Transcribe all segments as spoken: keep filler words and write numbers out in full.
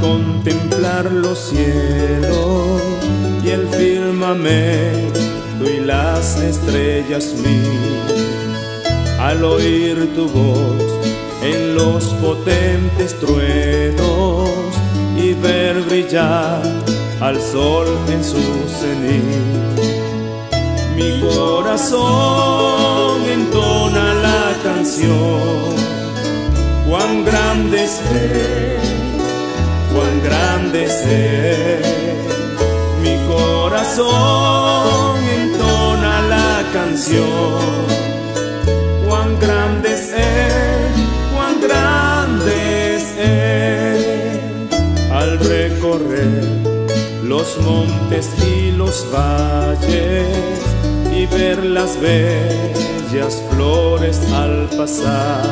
contemplar los cielos y el firmamento y las estrellas mil, al oír tu voz en los potentes truenos y ver brillar al sol en su cenit. Mi corazón entona la canción: cuán grande es Él, cuán grande es Él. Mi corazón entona la canción: cuán grande es Él, cuán grande es Él. Al recorrer los montes y los valles y ver las bellas flores al pasar,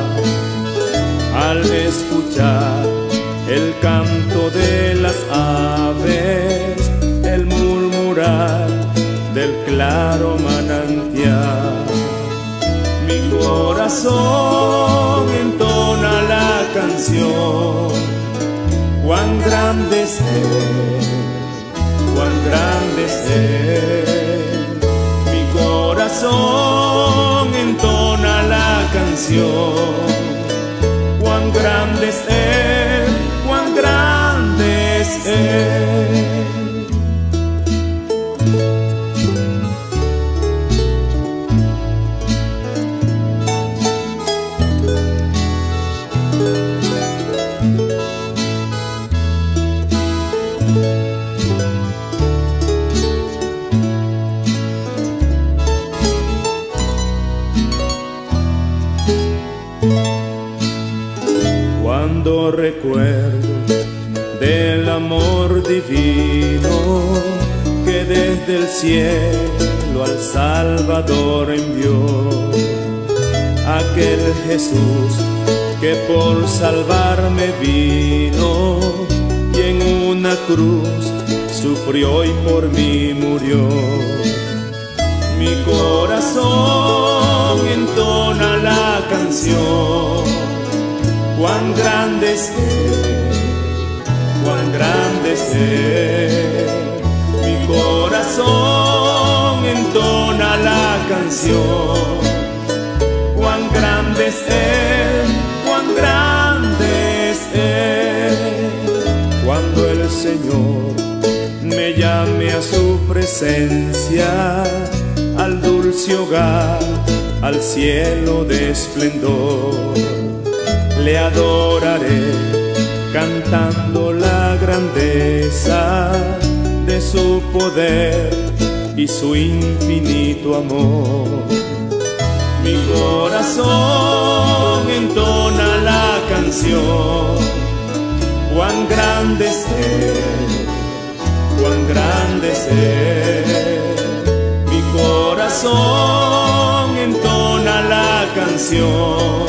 al escuchar el canto de las aves, el murmurar del claro manantial. Mi corazón entona la canción: cuán grande es Él, cuán grande es Él. Mi corazón entona la canción: cuán grande es Él, cuán grande es Él. Cuando recuerdo del amor divino que desde el cielo al Salvador envió, aquel Jesús que por salvarme vino y en una cruz sufrió y por mí murió. Mi corazón entona la canción: cuán grande es Él, cuán grande es Él. Mi corazón entona la canción: cuán grande es Él, cuán grande es Él. Cuando el Señor me llame a su presencia, al dulce hogar, al cielo de esplendor, le adoraré cantando la grandeza de su poder y su infinito amor. Mi corazón entona la canción: cuán grande es Él, cuán grande es Él. Mi corazón entona la canción: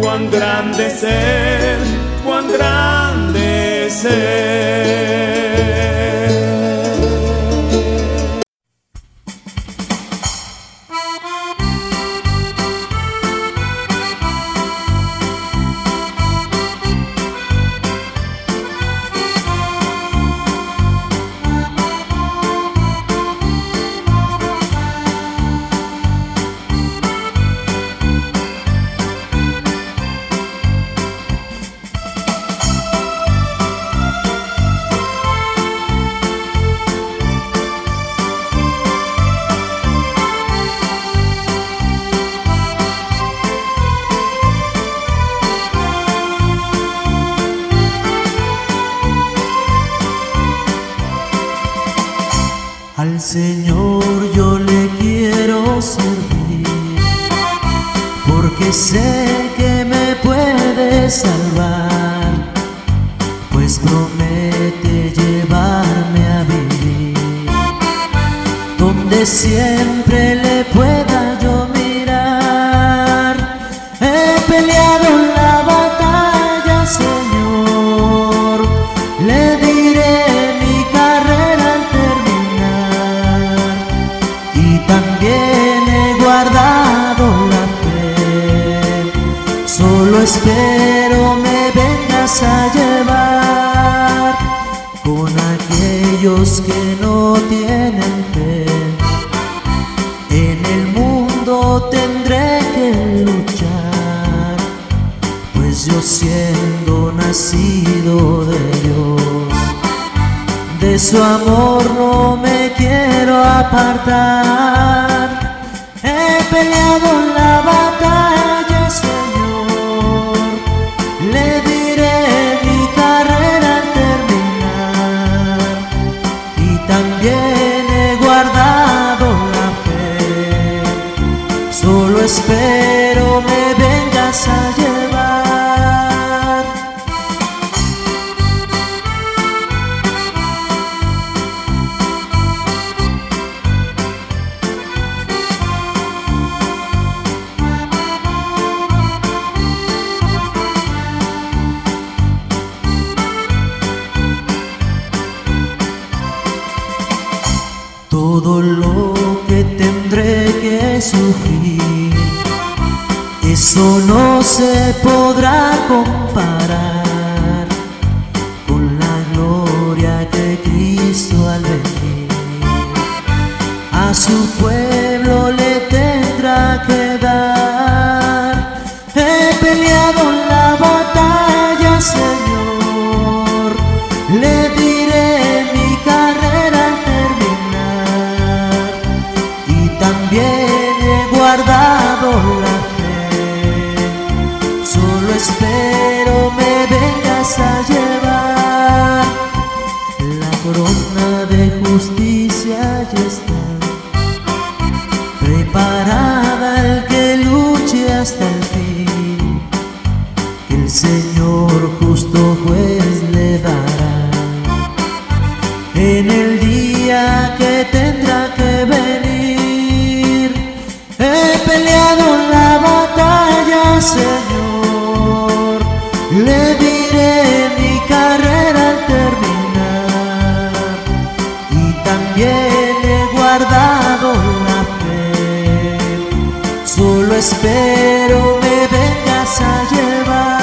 cuán grande es Él, cuán grande es Él. Señor, yo le quiero servir, porque sé que me puede salvar, pues promete llevarme a vivir donde siempre le pueda yo mirar. He peleado la batalla, Señor, le diré mi carrera . Espero me vengas a llevar. aquellos que no tienen fe. En el mundo tendré que luchar, pues yo siendo nacido de Dios, de su amor no me quiero apartar. He peleado la batalla, Señor, le diré mi carrera al terminar, y también he guardado la fe, solo espero me vengas a llevar. Todo lo que tendré que sufrir, eso no se podrá comparar con la gloria que Cristo al venir a su pueblo le tendrá que dar. He peleado la batalla, Señor, le diré mi carrera al terminar, y también he guardado la fe, solo espero me vengas a llevar. La corona de justicia ya está preparada al que luche hasta el fin, que el Señor justo juez le dará en el día que tendrá que venir. He peleado la batalla, Señor, le diré mi carrera al terminar, y también he guardado la fe, solo espero me vengas a llevar.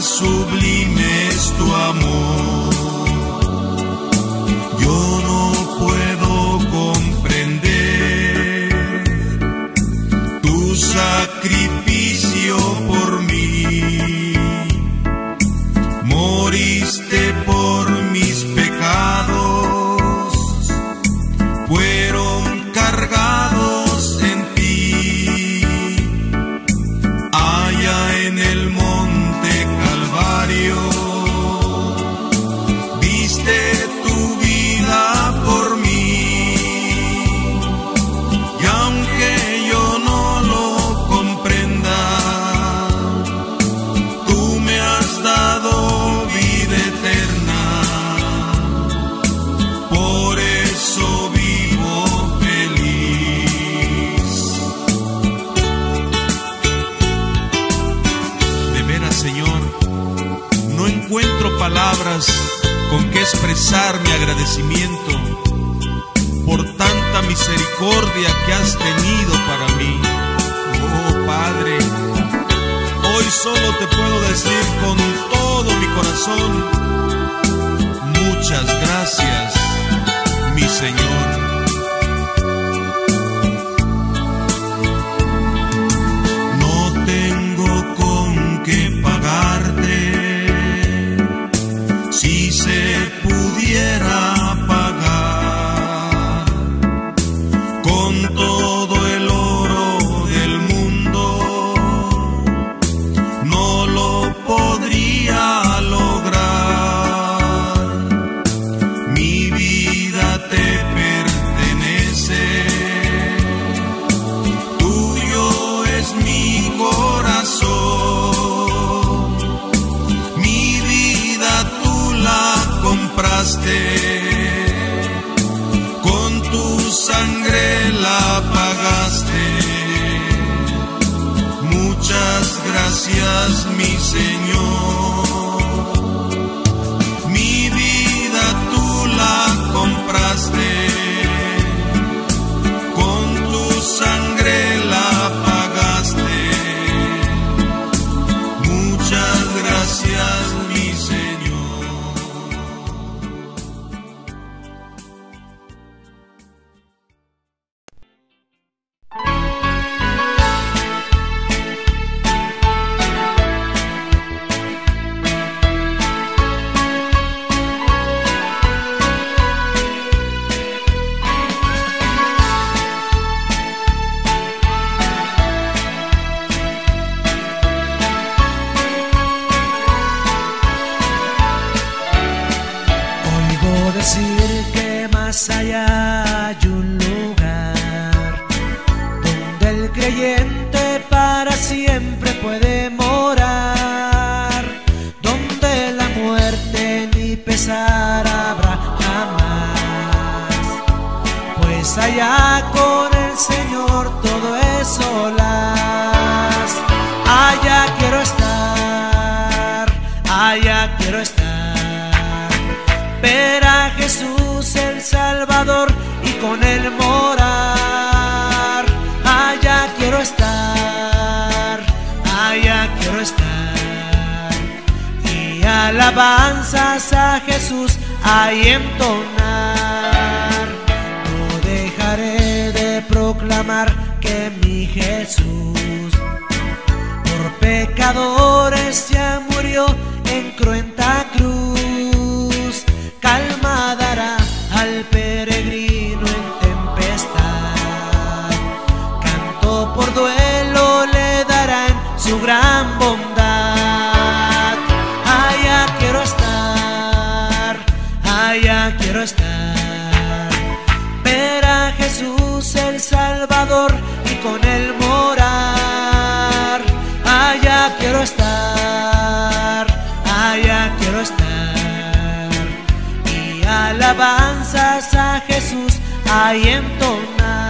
Sublime es tu amor, yo no puedo comprender tu sacrificio por mí. Moriste por mis pecados, fueron cargados en ti, allá en el monte diste tu vida por mí, y aunque yo no lo comprenda, tú me has dado vida eterna, por eso vivo feliz. De veras, Señor, no encuentro palabras con que expresar mi agradecimiento por tanta misericordia que has tenido para mí. Oh. Padre, hoy solo te puedo decir con todo mi corazón, muchas gracias, mi Señor. Con tu sangre la pagaste. Muchas gracias, mi Señor. Mi vida tú la compraste. Con tu sangre la pagaste. Muchas gracias, mi Señor. Alabanzas a Jesús hay entonar, no dejaré de proclamar que mi Jesús por pecadores ya murió en cruenta cruz. Calma dará al peregrino en tempestad, canto por duelo le dará en su gran bondad. Allá quiero estar, ver a Jesús el Salvador y con él morar. Allá quiero estar, allá quiero estar, y alabanzas a Jesús hay entonar.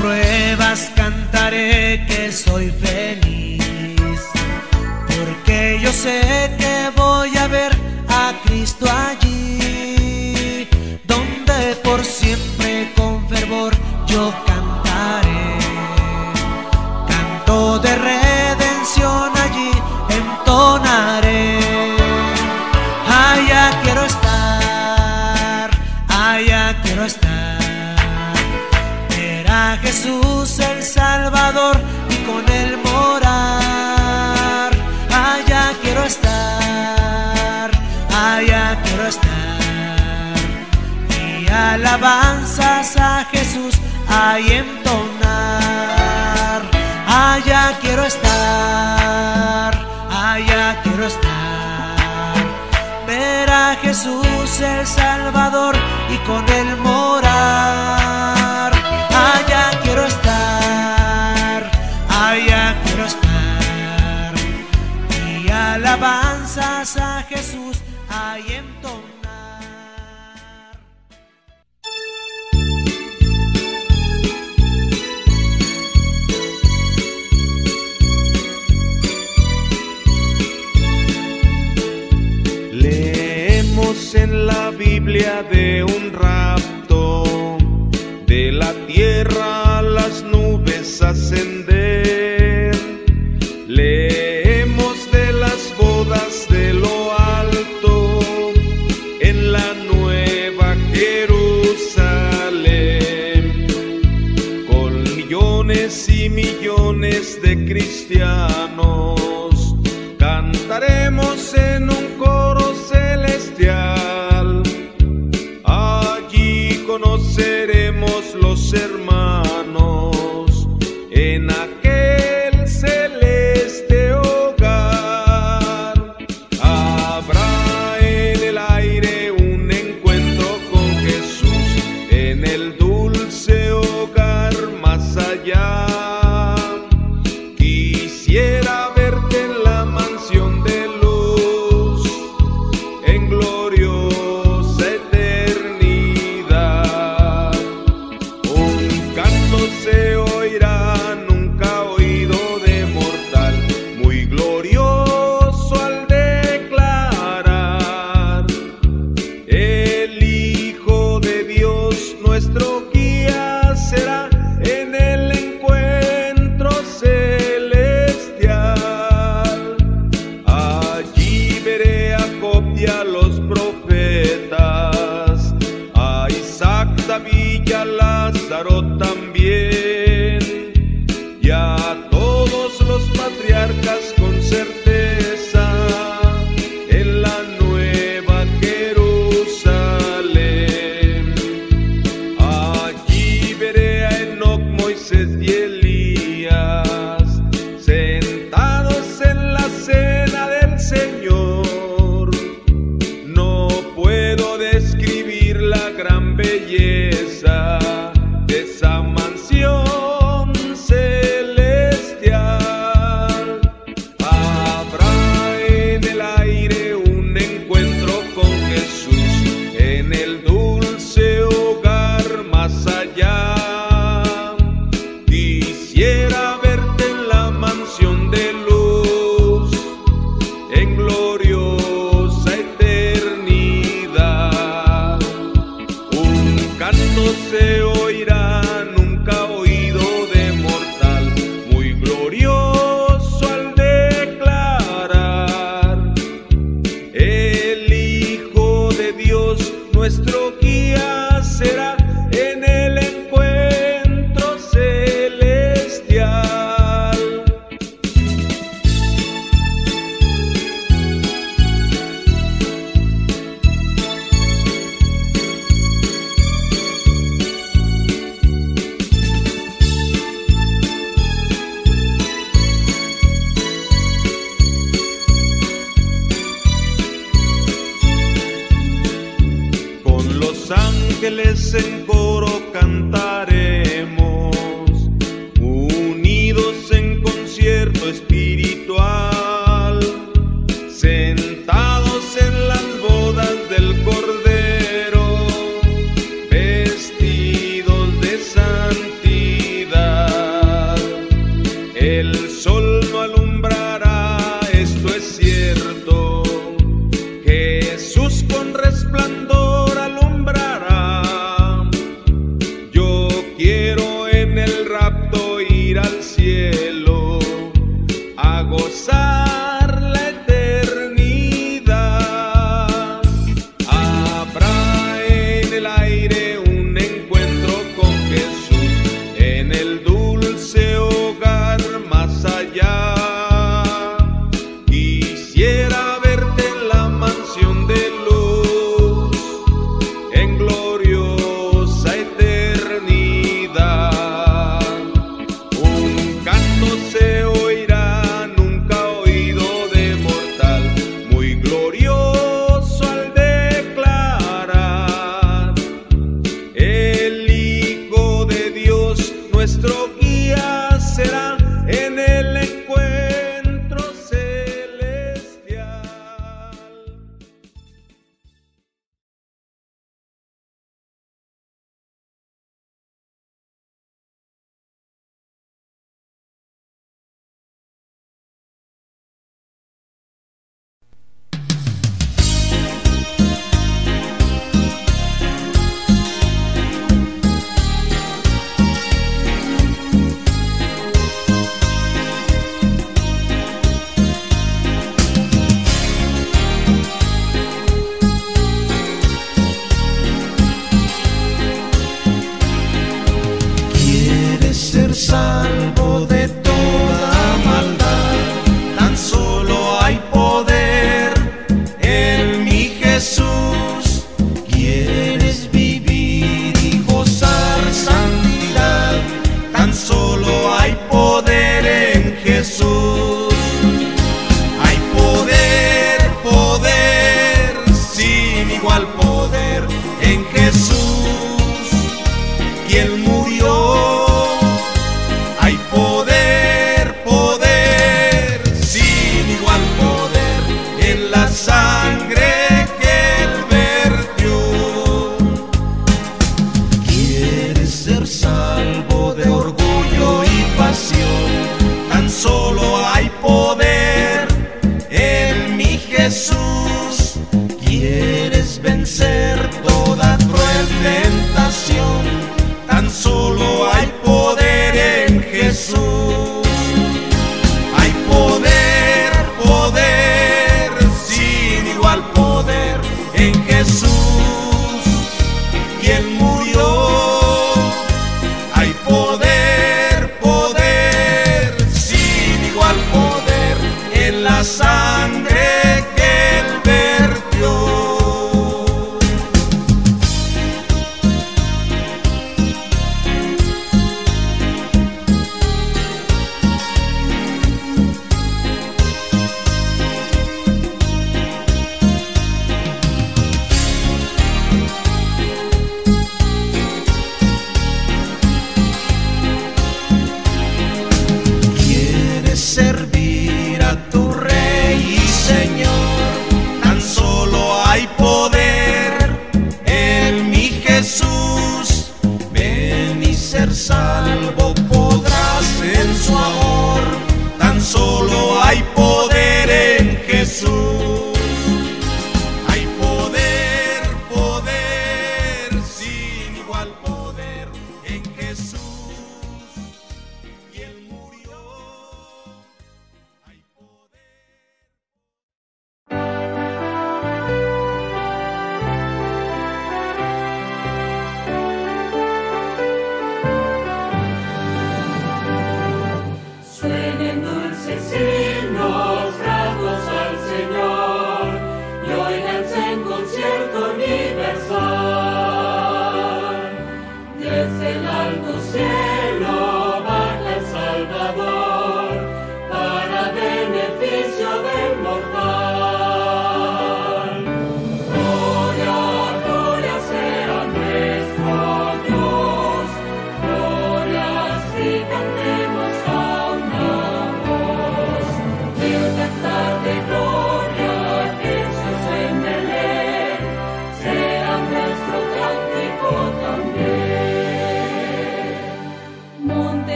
Pruebas cantaré que soy feliz, porque yo sé que voy a ver a Cristo allí, donde por siempre con fervor yo cantaré, canto de redención allí entonaré. Allá quiero estar, allá quiero estar, a Jesús el Salvador y con él morar. Allá quiero estar, allá quiero estar, y alabanzas a Jesús hay entonar. Allá quiero estar, allá quiero estar, ver a Jesús el Salvador y con él morar. Allá quiero estar, allá quiero estar, y alabanza. alabanzas a Jesús hay entonar. Leemos en la Biblia de un rapto, de la tierra a las nubes ascender. Leemos de lo alto en la nueva Jerusalén, con millones y millones de cristianos cantaremos en un coro celestial. Allí conoceremos los hermanos en aquel celeste hogar. Quisiera verte en la mansión de luz, es vencer toda cruel tentación, tan solo hay poder en Jesús. Hay poder, poder, sin igual poder en Jesús, quien murió. Hay poder, poder, sin igual poder en la sangre. Servir a tu Rey y Señor, tan solo hay poder en mi Jesús. Ven y ser salvo podrás en su amor, tan solo hay poder en Jesús. Hay poder, poder, sin igual poder en Jesús.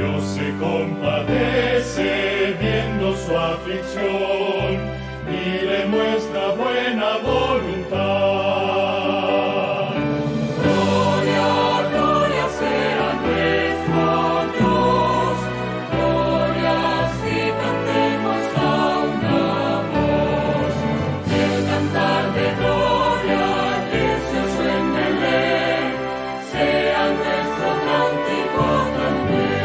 Dios se compadece viendo su aflicción y le muestra buena voluntad. Gloria, gloria sea nuestro Dios, gloria si cantemos a una voz, el cantar de gloria que se suena en él. Sea nuestro cántico también.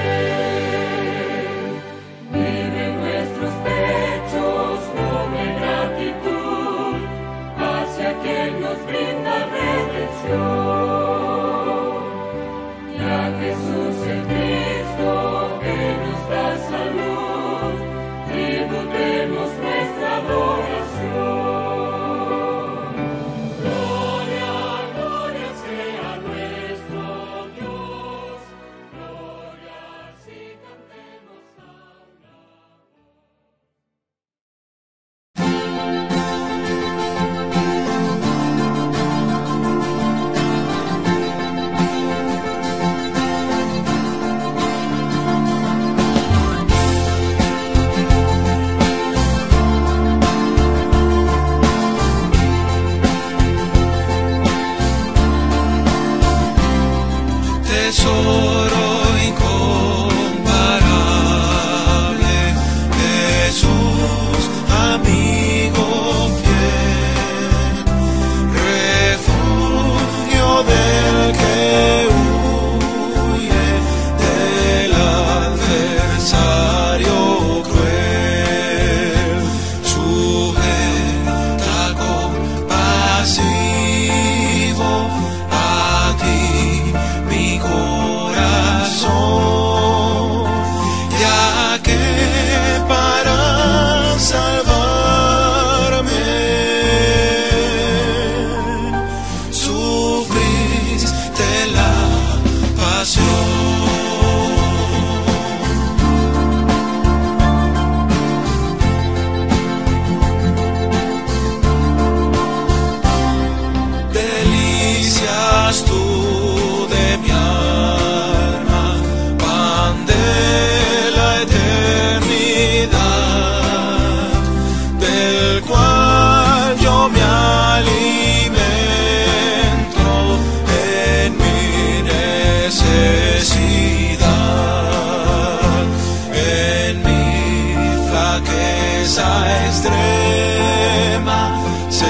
tristeza extrema se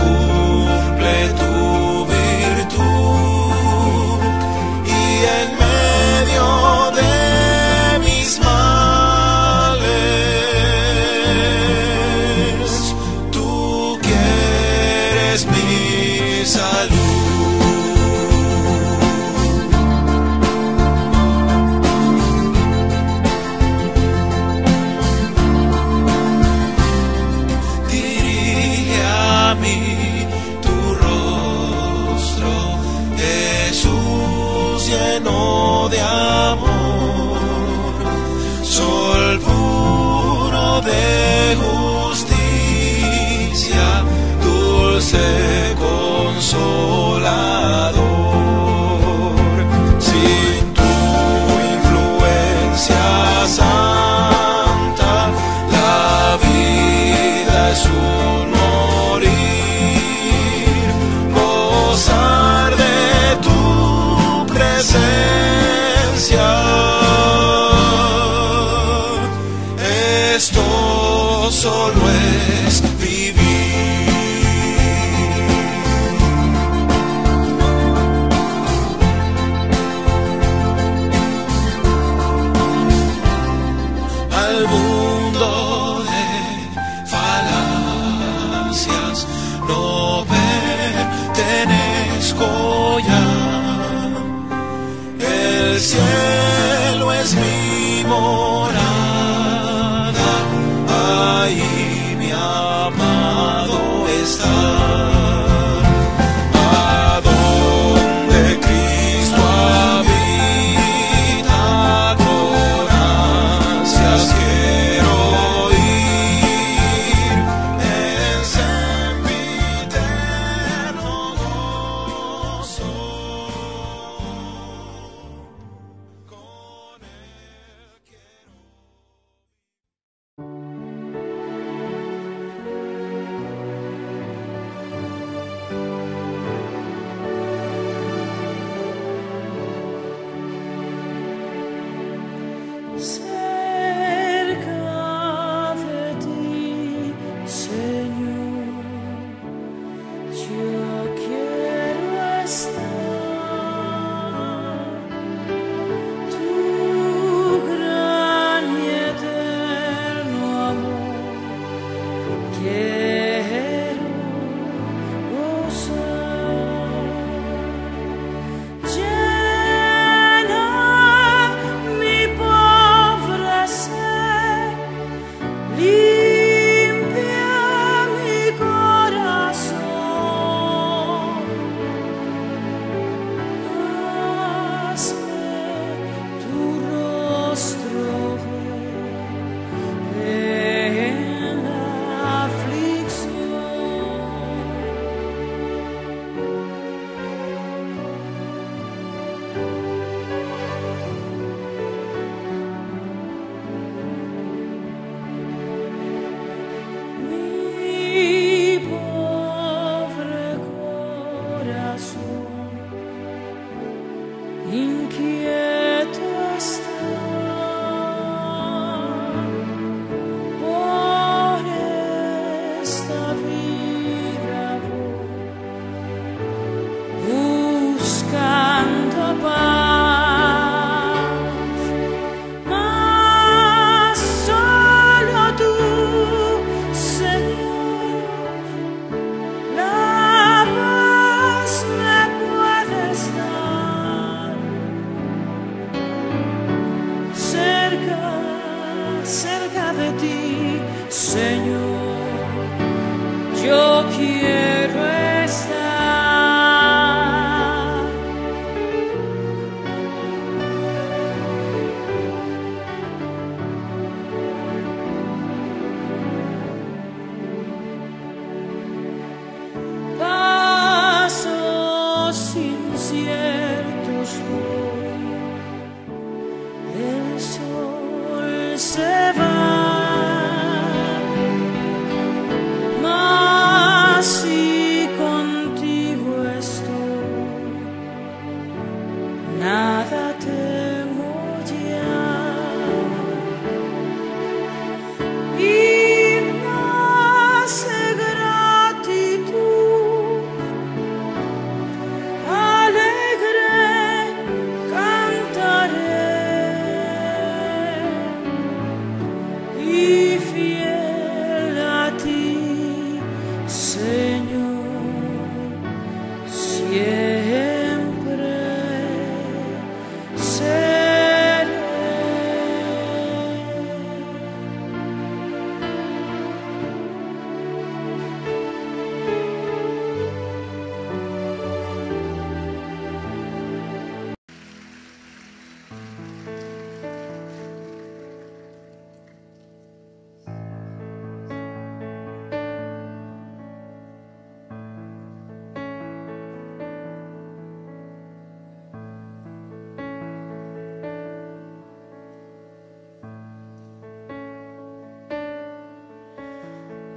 cumple tu virtud, y en medio de mis males tú quieres mi salud. Lleno de amor, sol puro de justicia, dulce consolador. Sin tu influencia santa, la vida es un morir, gozar de esto solo es vivir. Al mundo de falacias no pertenezco ya. El cielo es mi morada, ahí mi amado está. El sol se va,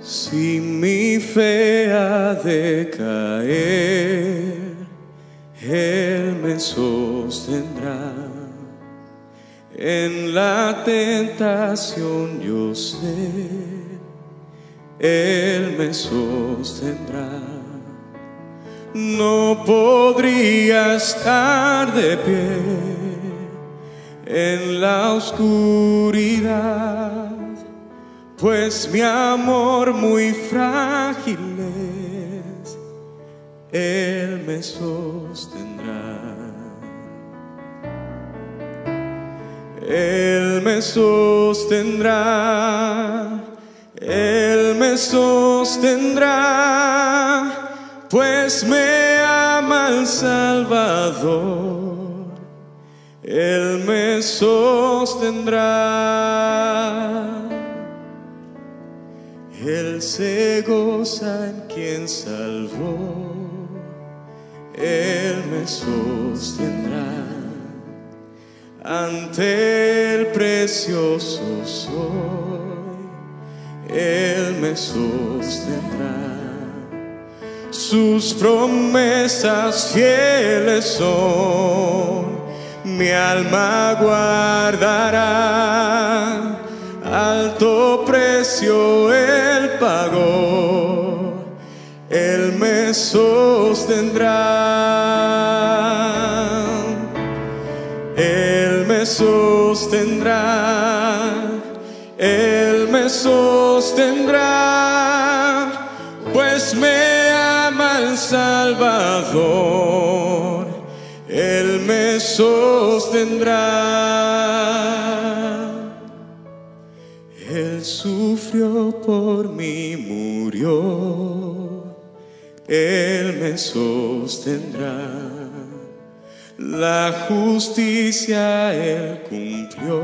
Si mi fe ha de caer, Él me sostendrá. En la tentación yo sé, Él me sostendrá. No podría estar de pie en la oscuridad, pues mi amor muy frágil es, Él me sostendrá. Él me sostendrá, Él me sostendrá, pues me ama el Salvador, Él me sostendrá. Él se goza en quien salvó, Él me sostendrá. Ante el precioso soy, Él me sostendrá. Sus promesas fieles son, mi alma guardará. Alto precio Él pagó, Él me sostendrá. Él me sostendrá, Él me sostendrá, pues me Salvador, Él me sostendrá. Él sufrió por mí, murió, Él me sostendrá. La justicia Él cumplió,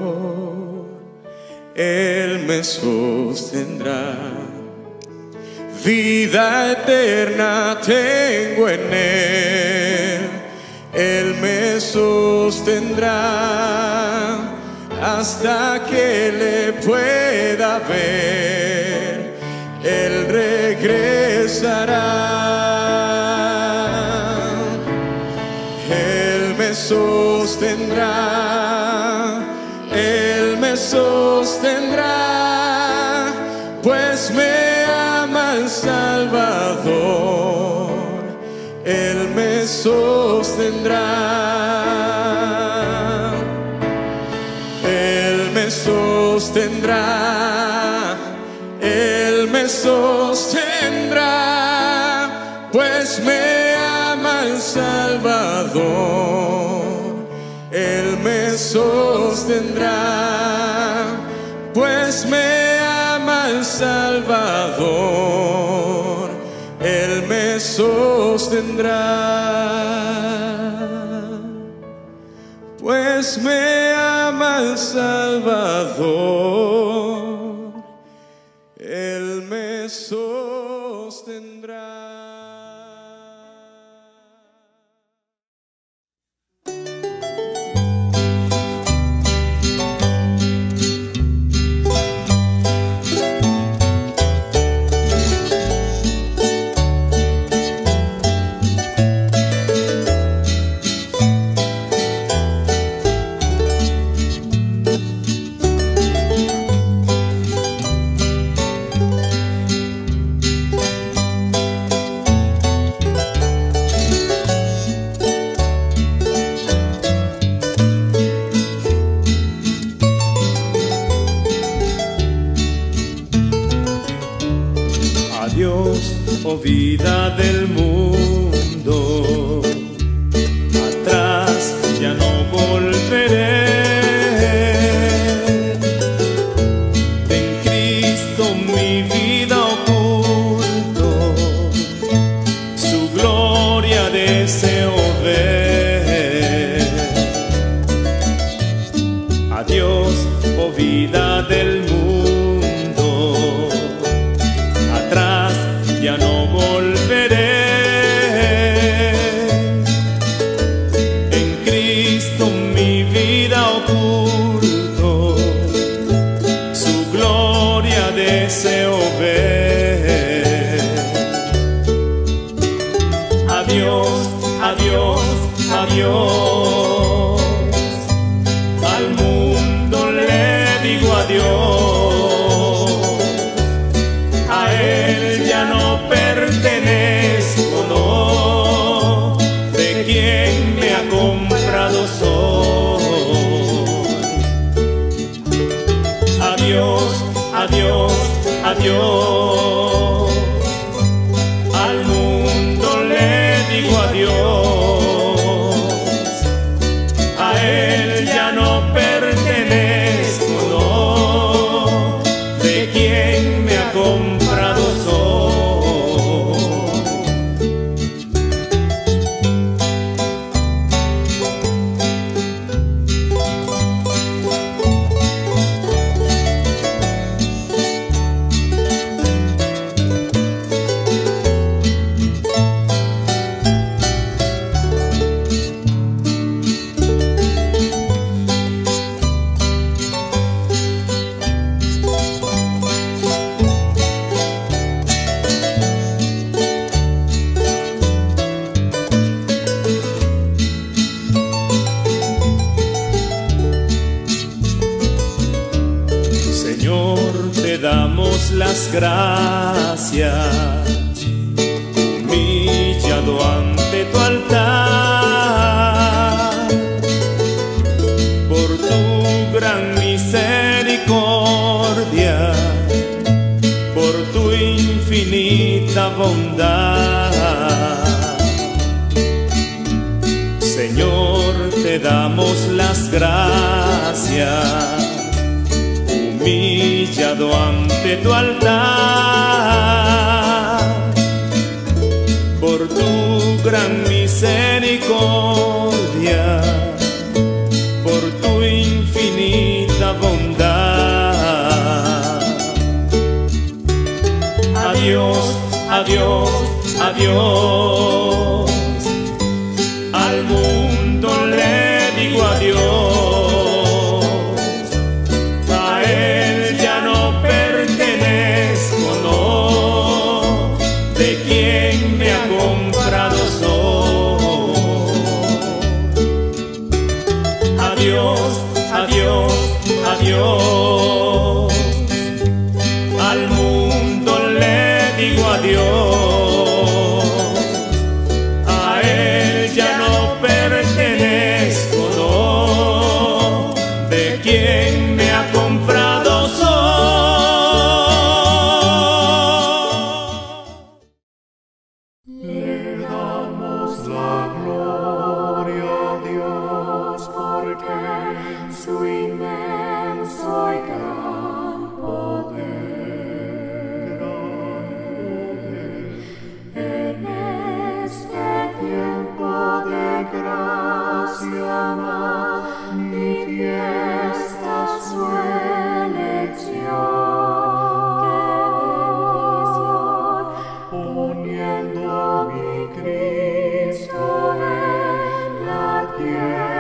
Él me sostendrá. Vida eterna tengo en Él, Él me sostendrá hasta que le pueda ver, Él regresará. Él me sostendrá, Él me sostendrá, pues me Salvador, Él me sostendrá. Él me sostendrá, Él me sostendrá, pues me ama el Salvador, Él me sostendrá, pues me ama el Salvador, sostendrá, pues me ama el Salvador, Él me sostendrá. Oh vida del mundo, atrás ya no volveré. En Cristo mi vida oculto, su gloria deseo ver. Adiós, oh vida del mundo, ya no volveré. En Cristo mi vida oculto, su gloria deseo ver. Dios, al mundo le digo adiós, a él ya no pertenezco, no, de quien me ha comprado soy. Adiós, adiós, adiós, al mundo le digo adiós. Damos las gracias, humillado ante tu altar, por tu gran misericordia, por tu infinita bondad. Señor, te damos las gracias, humillado ante tu altar, por tu gran misericordia, por tu infinita bondad. Adiós, adiós, adiós, al mundo le digo adiós. Adiós, adiós, adiós, al mundo le digo adiós, a él ya no pertenezco, no, de quien me ha comprado soy. Le damos la gloria a Dios porque su inmenso y gran poder, en este tiempo de gracia manifiesta su elección, poniendo a mi Cristo en la tierra.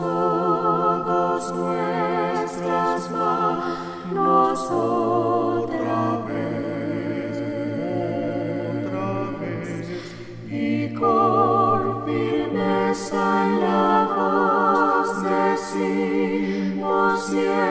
Todas nuestras manos, nosotras. Quisiera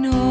no.